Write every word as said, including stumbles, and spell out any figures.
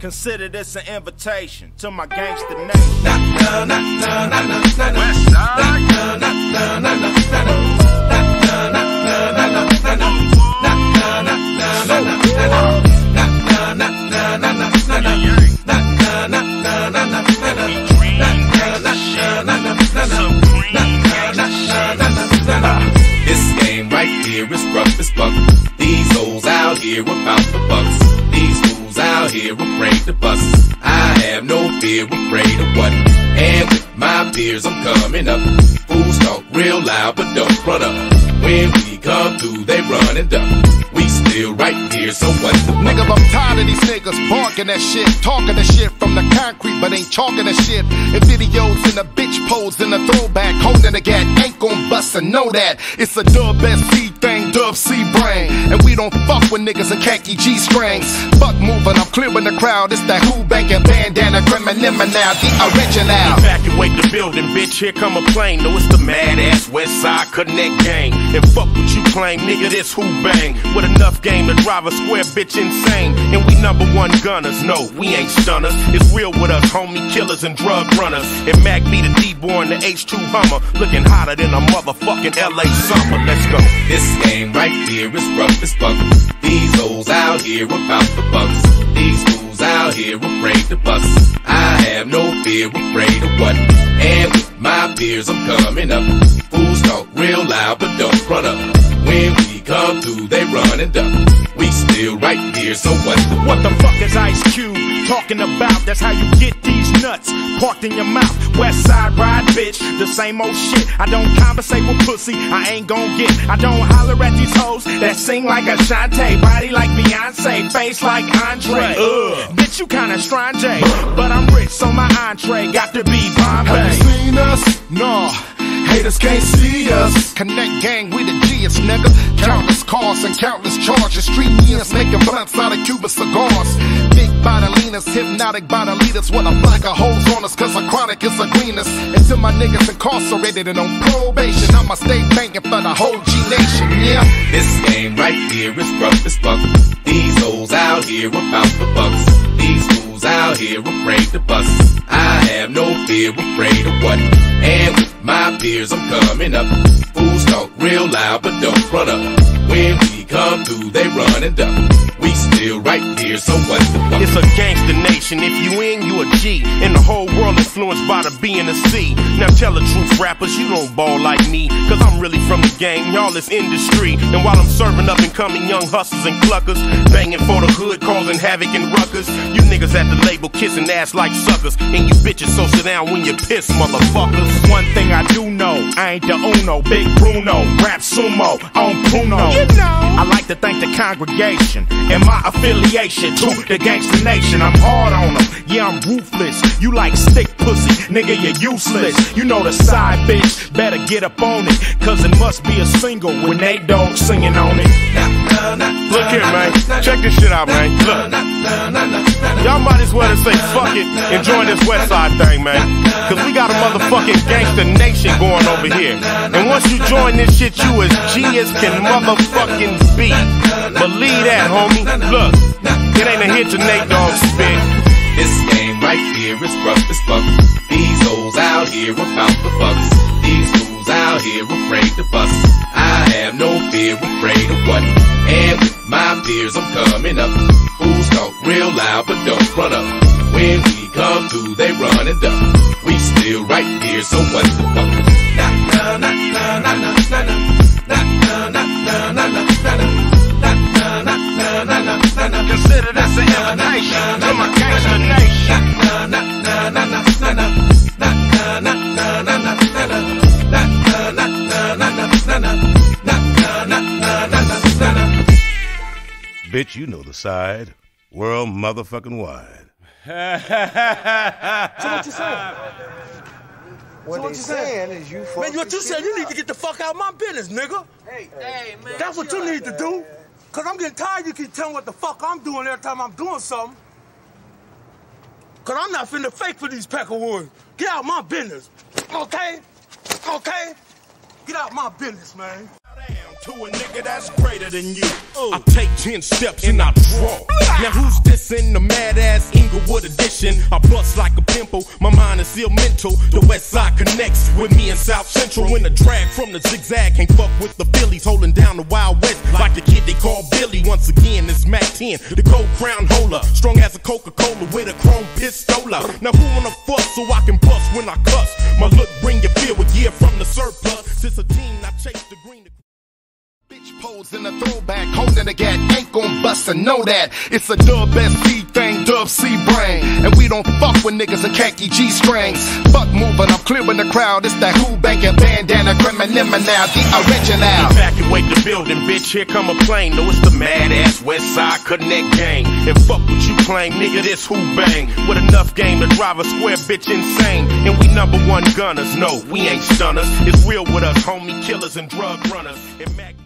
Consider this an invitation to my Gangsta Nation. Nah, nah, nah, nah, nah, nah, nah. Westside. Nah, nah, nah, nah, nah, nah, nah. It's rough as fuck. These hoes out here about the bucks. These fools out here afraid to bust. I have no fear, afraid of what? And with my peers, I'm coming up. Fools talk real loud, but don't run up. When we come through, they run and duck. We still right here, so what the fuck? Nigga, I'm tired of these niggas barking that shit, talking that shit from the concrete, but ain't chalking that shit. And videos in the bitch pose in the throwback, holding the gat, ain't gon' bust and know that. It's a dub S C thing, dub C brain. And we don't fuck with niggas in khaki G-strings. Fuck moving, I'm clearing the crowd. It's that who bankin' bandana, criminal now, the original. Evacuate the building, bitch, here come a plane. No, it's the mad-ass Westside Connect gang. And fuck what you claim, nigga, this who bang. With enough game to drive a square bitch insane. And we number one gunners, no, we ain't stunners. It's real with us, homie killers and drug runners. And Mac be the D-boy in the H two Hummer, looking hotter than a motherfucking L A summer, let's go. This game right here is rough as fuck. These hoes out here about the bucks. These fools out here afraid to bust. I have no fear, afraid of what? And with my peers, I'm coming up. Fools talk real loud, but don't run up. When we come through, they run and duck. We still right here, so what the fuck? What the fuck is Ice Cube talking about? That's how you get these nuts parked in your mouth. Westside ride, bitch, the same old shit. I don't conversate with pussy, I ain't gon' get. I don't holler at these hoes that sing like Ashanti, body like Beyonce, face like Andre. Ugh. Bitch, you kinda strange, but I'm rich, so my entree got to be Bombay. Have you seen us? Nah. Haters can't see us. Connect gang, we the G's, nigga. Countless cars and countless charges. Street years making blunts out of Cuban cigars. Big body leaners, hypnotic body leaders. What a black of hoes on us, cause a chronic is a greenest. Until my niggas incarcerated and on probation, I'ma stay banking for the whole G Nation, yeah. This game right here is rough as fuck. These hoes out here about the bucks. These fools out here afraid to bust. I have no fear, afraid of what? And with my peers, I'm coming up. Fools talk real loud, but don't run up. When we come through, they run and duck. We still right here, so what the fuck? It's a Gangsta Nation. If you in, you a G. And the whole world influenced by the B and the C. Now tell the truth, rappers, you don't ball like me. Cause I'm really from the gang, y'all is industry. And while I'm serving up and coming young hustlers and cluckers, banging for the hood, causing havoc and ruckus. You niggas at the label kissing ass like suckers. And you bitches, so sit down when you piss, motherfuckers. One thing I do know, I ain't the Uno. Big Bruno, rap sumo, on Puno. You know. I like to thank the congregation and my affiliation to the Gangsta Nation. I'm hard on them, yeah, I'm ruthless. You like stick pussy, nigga, you're useless. You know the side bitch, better get up on it, cause it must be a single when they don't singing on it. Look here, man, check this shit out, man. Look, y'all might as well just say fuck it and join this Westside thing, man, cause we got a motherfucking Gangsta Nation going over here. And once you join this shit, you as G as can motherfucking be. Believe that, homie. Look, it ain't a hit to Nate Dogg spit. This game right here is rough as fuck. These hoes out here about the bucks. These fools out here afraid to bust. I have no fear, afraid of what? And with my peers, I'm coming up. Fools talk real loud, but don't run up. When we come through, they run and duck. We still right here, so what the fuck? Nah, nah, nah, nah, nah, nah, nah. Consider this an invitation to my Gangsta Nation. Bitch, you know the side. World motherfucking wide. So what you saying? What they saying is you fucking. Man, what you saying, you need to get the fuck out of my business, nigga. Hey, hey, man. That's what you need to do. Cause I'm getting tired you keep telling what the fuck I'm doing every time I'm doing something. Cause I'm not finna fake for these peckerwoods. Get out of my business. Okay? Okay? Get out of my business, man. To a nigga that's greater than you. I take ten steps and I draw. Now who's this in the mad ass English? bust like a pimple. My mind is ill mental. The Westside connects with me in South Central. In a drag from the zigzag, can't fuck with the Phillies, holding down the Wild West like the kid they call Billy. Once again, it's Mac ten, the gold crown holder, strong as a Coca-Cola with a chrome pistola. Now who wanna fuss so I can bust when I cuss? My look bring your fear with gear from the surplus. Since a teen, I chase the green. Bitch pose in the throwback, holding the gat, ain't gon' bust and know that. It's a dub S C thing, dub C brain. And we don't fuck with niggas in khaki G-strings. Fuck moving, I'm clearing the crowd. It's that who bankin' bandana, criminal now, the original. Evacuate the building, bitch, here come a plane. No, it's the mad-ass Westside Connect gang. And fuck what you claim, nigga, this who bang. With enough game to drive a square bitch insane. And we number one gunners, no, we ain't stunners. It's real with us, homie killers and drug runners. And Mac